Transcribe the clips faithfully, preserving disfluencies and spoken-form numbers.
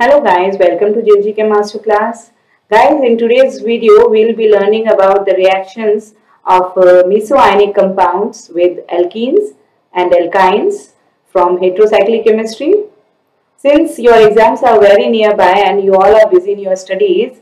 Hello guys, welcome to JGchem Masterclass. Guys, in today's video we will be learning about the reactions of uh, mesoionic compounds with alkenes and alkynes from heterocyclic chemistry. Since your exams are very nearby and you all are busy in your studies,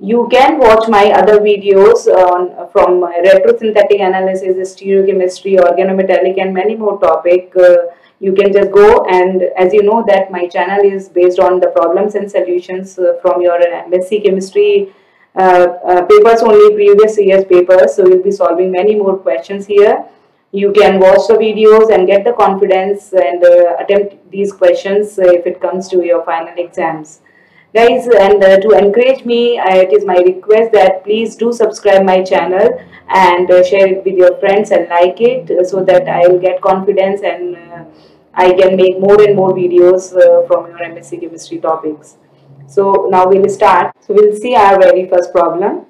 you can watch my other videos on, from retrosynthetic analysis, stereochemistry, organometallic and many more topics. Uh, you can just go, and as you know that my channel is based on the problems and solutions uh, from your M S C chemistry uh, uh, papers, only previous year's papers. So you'll be solving many more questions here. You can watch the videos and get the confidence and uh, attempt these questions uh, if it comes to your final exams. Guys, and uh, to encourage me, uh, it is my request that please do subscribe my channel and uh, share it with your friends and like it, uh, so that I will get confidence and uh, I can make more and more videos uh, from your M S C chemistry topics. So now we will start. So we will see our very first problem.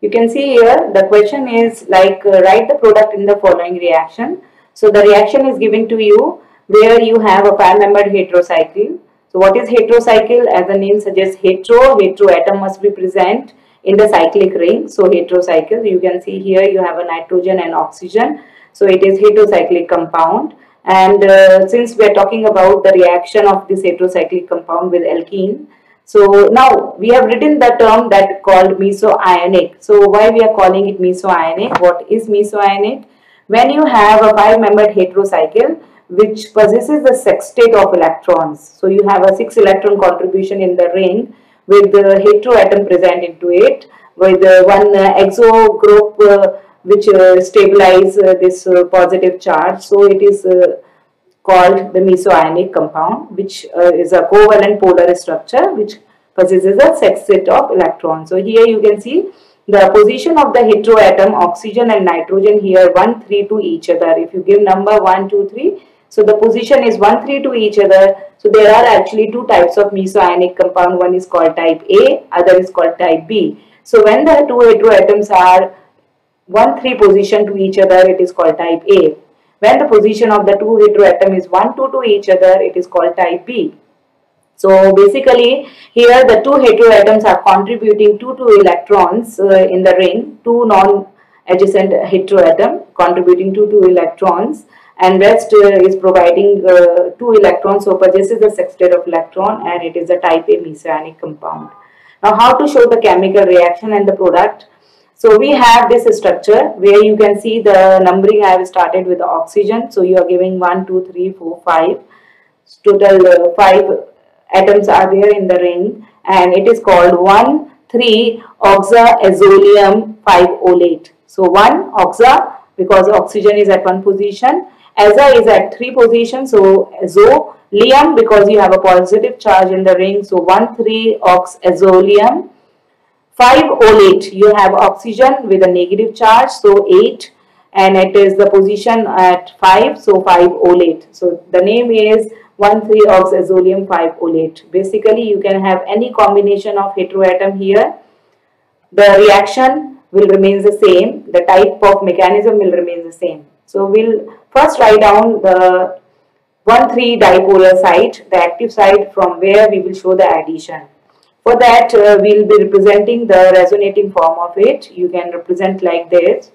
You can see here the question is like uh, write the product in the following reaction. So the reaction is given to you where you have a five-membered heterocycle. So what is heterocycle? As the name suggests, hetero, hetero atom must be present in the cyclic ring. So heterocycle, you can see here you have a nitrogen and oxygen. So it is heterocyclic compound. And uh, since we are talking about the reaction of this heterocyclic compound with alkene, so now we have written the term that called mesoionic. So why we are calling it mesoionic? What is mesoionic? When you have a five-membered heterocycle which possesses the sextet of electrons. So you have a six electron contribution in the ring with the hetero atom present into it, with the one exo group uh, which uh, stabilize uh, this uh, positive charge. So it is uh, called the mesoionic compound, which uh, is a covalent polar structure which possesses a sextet of electrons. So here you can see the position of the hetero atom, oxygen and nitrogen here one, three to each other. If you give number one, two, three, so the position is one, three to each other. So there are actually two types of mesoionic compound. One is called type A, other is called type B. So when the two hetero atoms are one, three position to each other, it is called type A. When the position of the two hetero atom is one, two to each other, it is called type B. So basically here the two hetero atoms are contributing two two electrons uh, in the ring, two non-adjacent hetero atom contributing two two electrons, and rest uh, is providing uh, two electrons, so possesses the sextet of electron, and it is a type A mesoionic compound. Now how to show the chemical reaction and the product? So we have this structure where you can see the numbering. I have started with the oxygen, so you are giving one, two, three, four, five, total uh, five atoms are there in the ring, and it is called one, three, oxazolium, five, olate. So one, oxa, because oxygen is at one position, aza is at three positions, so azolium, because you have a positive charge in the ring, so one, three, oxazolium, five, olate, you have oxygen with a negative charge, so eight, and it is the position at five, so five, olate. So the name is one, three, oxazolium, five, olate. Basically, you can have any combination of hetero atom here. The reaction will remain the same. The type of mechanism will remain the same. So we'll first write down the one, three dipolar site, the active site, from where we will show the addition. For that, uh, we'll be representing the resonating form of it. You can represent like this.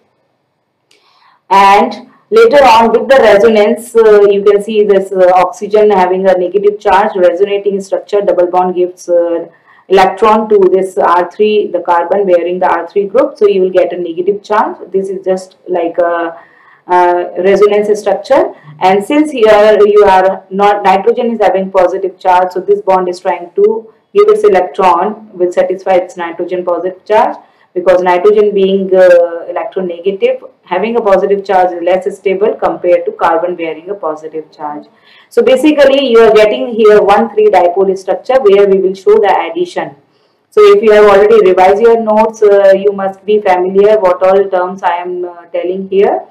And later on with the resonance, uh, you can see this uh, oxygen having a negative charge, resonating structure, double bond gives uh, electron to this R three, the carbon bearing the R three group. So you will get a negative charge. This is just like a uh, resonance structure. And since here you are not, nitrogen is having positive charge, so this bond is trying to give its electron, will satisfy its nitrogen positive charge. Because nitrogen being uh, electronegative, having a positive charge is less stable compared to carbon bearing a positive charge. So basically you are getting here one, three dipole structure where we will show the addition. So if you have already revised your notes, uh, you must be familiar what all terms I am uh, telling here.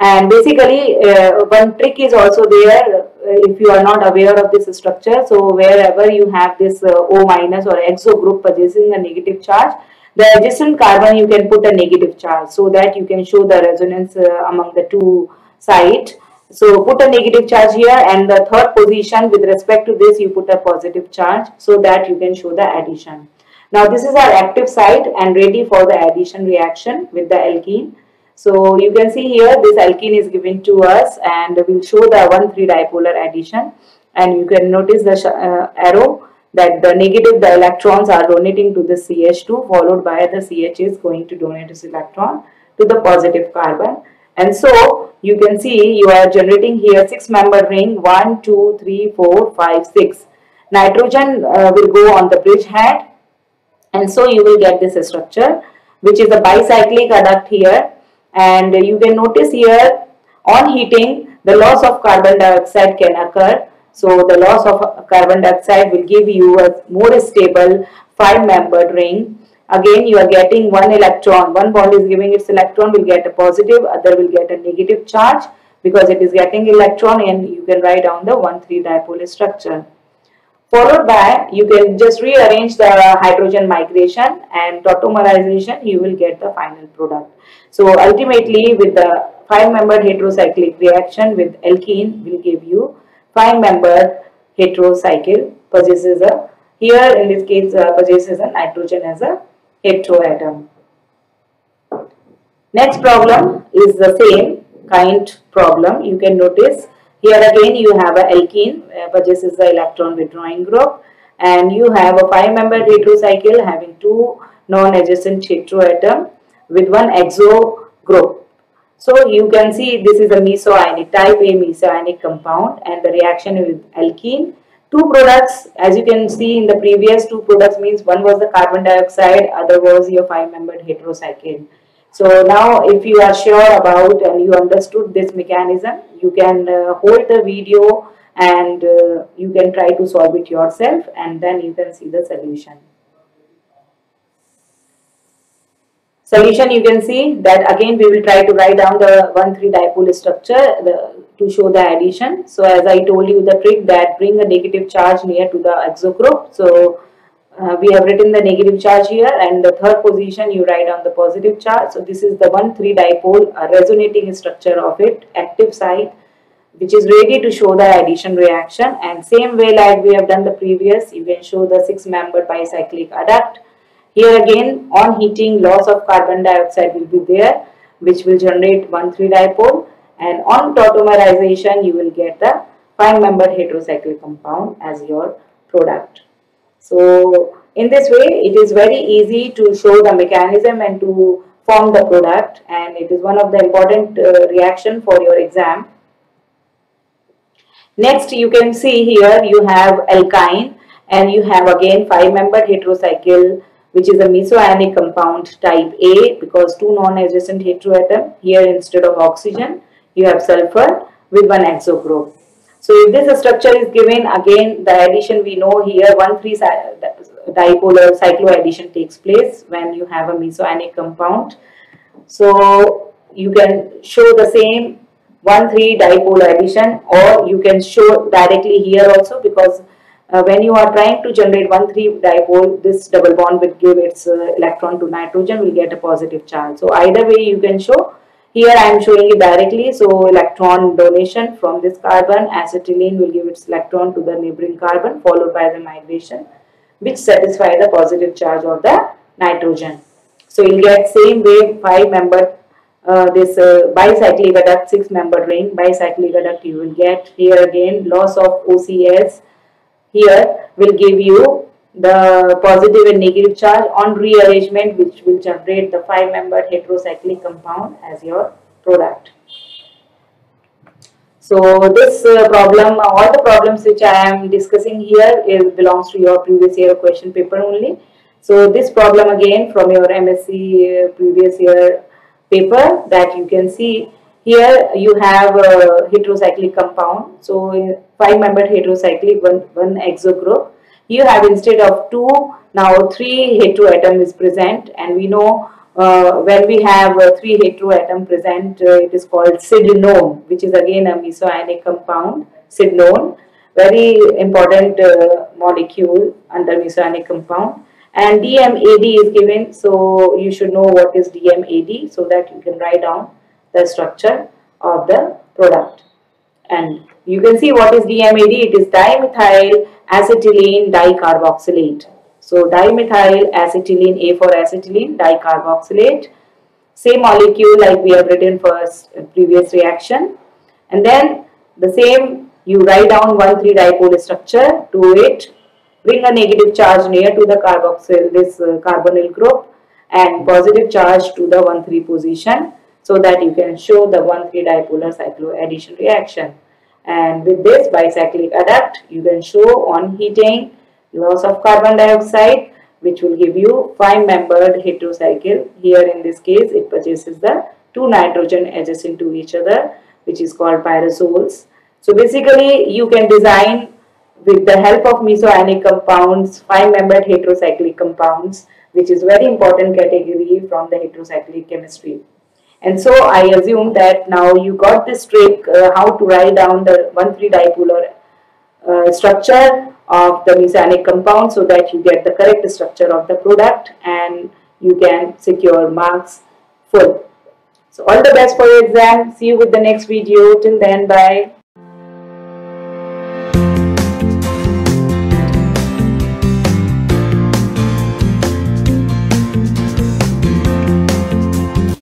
And basically uh, one trick is also there uh, if you are not aware of this structure. So wherever you have this uh, O minus or exo group possessing a negative charge, the adjacent carbon you can put a negative charge, so that you can show the resonance uh, among the two site So put a negative charge here, and the third position with respect to this you put a positive charge so that you can show the addition. Now this is our active site and ready for the addition reaction with the alkene. So you can see here this alkene is given to us, and we will show the one three dipolar addition, and you can notice the uh, arrow that the negative the electrons are donating to the C H two, followed by the C H is going to donate its electron to the positive carbon. And so you can see you are generating here six member ring, one, two, three, four, five, six. Nitrogen uh, will go on the bridge head, and so you will get this structure which is a bicyclic adduct here. And you can notice here on heating the loss of carbon dioxide can occur. So the loss of carbon dioxide will give you a more stable five membered ring. Again you are getting one electron, one bond is giving its electron, will get a positive, other will get a negative charge because it is getting electron, and you can write down the one three dipole structure. Followed by, you can just rearrange the hydrogen migration and tautomerization, you will get the final product. So ultimately with the five-membered heterocyclic reaction with alkene will give you five-membered heterocycle, possesses a, here in this case uh, possesses a nitrogen as a heteroatom. Next problem is the same kind problem. You can notice here again you have an alkene, uh, but this is the electron withdrawing group, and you have a five-membered heterocycle having two non-adjacent heteroatom with one exo group. So you can see this is a mesoionic, type A mesoionic compound, and the reaction with alkene. Two products, as you can see in the previous two products, means one was the carbon dioxide, other was your five-membered heterocycle. So now if you are sure about and you understood this mechanism, you can uh, hold the video and uh, you can try to solve it yourself, and then you can see the solution. Solution you can see that again we will try to write down the one three dipole structure the, to show the addition. So as I told you the trick that bring a negative charge near to the oxo group. So Uh, we have written the negative charge here, and the third position you write on the positive charge. So this is the one three dipole, a resonating structure of it, active site, which is ready to show the addition reaction. And same way like we have done the previous, you can show the six-membered bicyclic adduct. Here again on heating loss of carbon dioxide will be there, which will generate one three dipole, and on tautomerization you will get the five-membered heterocyclic compound as your product. So in this way it is very easy to show the mechanism and to form the product, and it is one of the important uh, reaction for your exam. Next you can see here you have alkyne, and you have again five-membered heterocycle which is a mesoionic compound type A because two non-adjacent heteroatom. Here instead of oxygen you have sulfur with one exo group. So if this structure is given, again the addition we know here one three dipolar cycloaddition takes place when you have a mesoionic compound. So you can show the same one three dipole addition, or you can show directly here also, because uh, when you are trying to generate one three dipole, this double bond will give its uh, electron to nitrogen, will get a positive charge. So either way you can show. Here I am showing it directly, so electron donation from this carbon, acetylene will give its electron to the neighboring carbon, followed by the migration which satisfies the positive charge of the nitrogen. So you will get same way five-membered, uh, this uh, bicyclic adduct, six-membered ring, bicyclic adduct you will get. Here again loss of O C S here will give you the positive and negative charge on rearrangement, which will generate the five-membered heterocyclic compound as your product. So this uh, problem, all the problems which I am discussing here, it belongs to your previous year question paper only. So this problem again from your M S C uh, previous year paper, that you can see here you have a heterocyclic compound. So five-membered heterocyclic, one, one exo group. You have instead of two, now three heteroatom is present, and we know uh, when we have uh, three heteroatom present, uh, it is called sydnone, which is again a mesoionic compound, sydnone, very important uh, molecule under mesoionic compound. And D M A D is given, so you should know what is D M A D so that you can write down the structure of the product. and you can see what is D M A D. It is dimethyl acetylene dicarboxylate. So dimethyl acetylene, A for acetylene, dicarboxylate, same molecule like we have written for previous reaction. And then the same, you write down one three dipole structure to it, bring a negative charge near to the carboxyl, this uh, carbonyl group, and positive charge to the one three position, so that you can show the one three dipolar cycloaddition reaction. And with this bicyclic adduct, you can show on heating loss of carbon dioxide, which will give you five-membered heterocycle. Here in this case, it possesses the two nitrogen adjacent to each other, which is called pyrazoles. So basically, you can design with the help of mesoionic compounds, five-membered heterocyclic compounds, which is very important category from the heterocyclic chemistry. And so I assume that now you got this trick, uh, how to write down the one three dipolar uh, structure of the mesoionic compound, so that you get the correct structure of the product and you can secure marks full. So all the best for your exam. See you with the next video. Till then, bye.